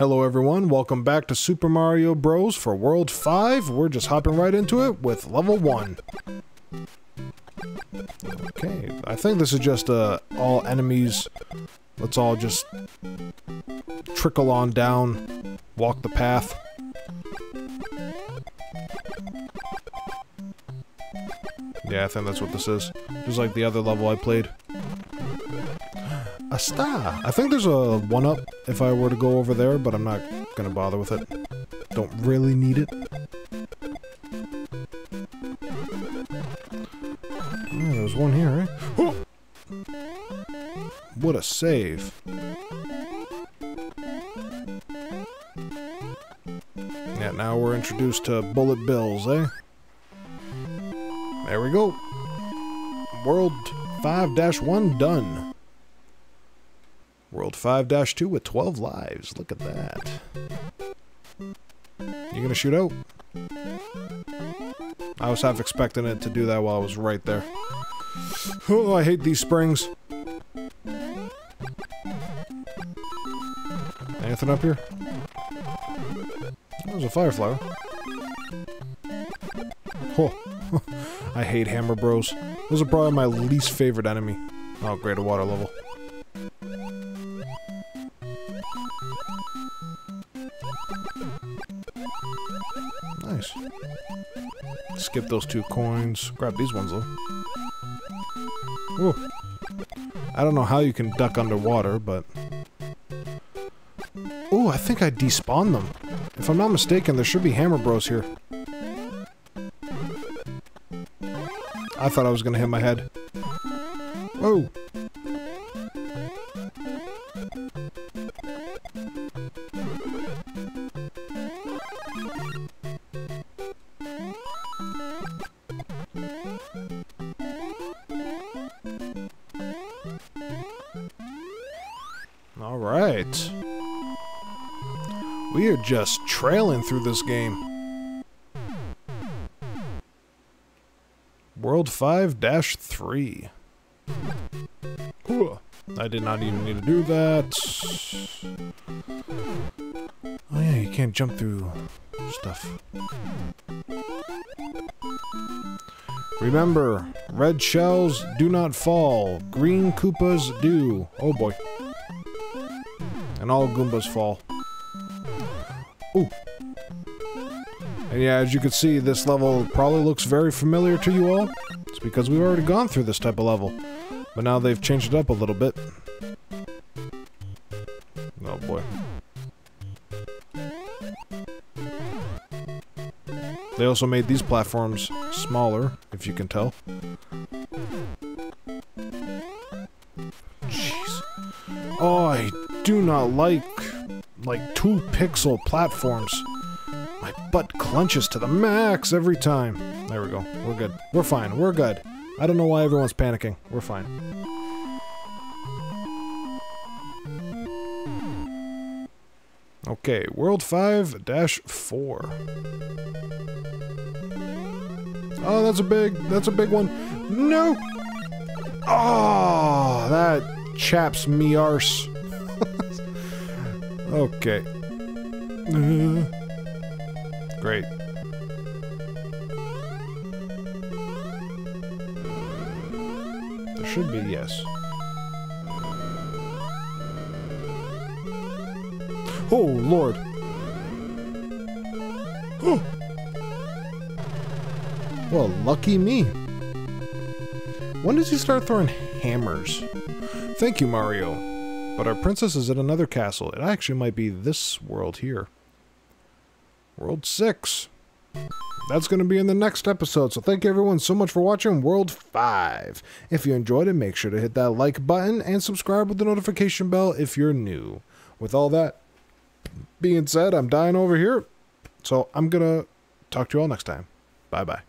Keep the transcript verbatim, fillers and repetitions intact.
Hello everyone, welcome back to Super Mario Bros for World five. We're just hopping right into it with level one. Okay, I think this is just uh, all enemies. Let's all just trickle on down, walk the path. Yeah, I think that's what this is. Just like the other level I played. A star! I think there's a one-up if I were to go over there, but I'm not gonna bother with it. Don't really need it. Oh, there's one here, right? Oh! What a save. Yeah, now we're introduced to Bullet Bills, eh? There we go. World five dash one done. World five dash two with twelve lives. Look at that. You gonna shoot out? I was half expecting it to do that while I was right there. Oh, I hate these springs. Anything up here? There's a fire flower. Oh. I hate Hammer Bros. Those are probably my least favorite enemy. Oh, great, a water level. Nice. Skip those two coins. Grab these ones, though. Ooh. I don't know how you can duck underwater, but... Ooh, I think I despawned them. If I'm not mistaken, there should be Hammer Bros here. I thought I was gonna hit my head. Whoa! Alright. We are just trailing through this game. World five dash three. I did not even need to do that. Oh yeah, you can't jump through stuff. Remember, red shells do not fall. Green Koopas do. Oh boy. And all Goombas fall. Ooh. And yeah, as you can see, this level probably looks very familiar to you all. It's because we've already gone through this type of level. But now they've changed it up a little bit. Oh boy. They also made these platforms smaller, if you can tell. Jeez. Oh, I do not like, like, two pixel platforms. My butt clenches to the max every time. There we go. We're good. We're fine. We're good. I don't know why everyone's panicking. We're fine. Okay, World five dash four. Oh, that's a big, that's a big one. No! Oh, that chaps me arse. Okay. Uh, Great. There should be, yes. Oh, Lord. Oh. Well, lucky me. When does he start throwing hammers? Thank you, Mario. But our princess is at another castle. It actually might be this world here. World six. That's going to be in the next episode, so thank everyone so much for watching World five. If you enjoyed it, make sure to hit that like button and subscribe with the notification bell if you're new. With all that being said, I'm dying over here, so I'm going to talk to you all next time. Bye-bye.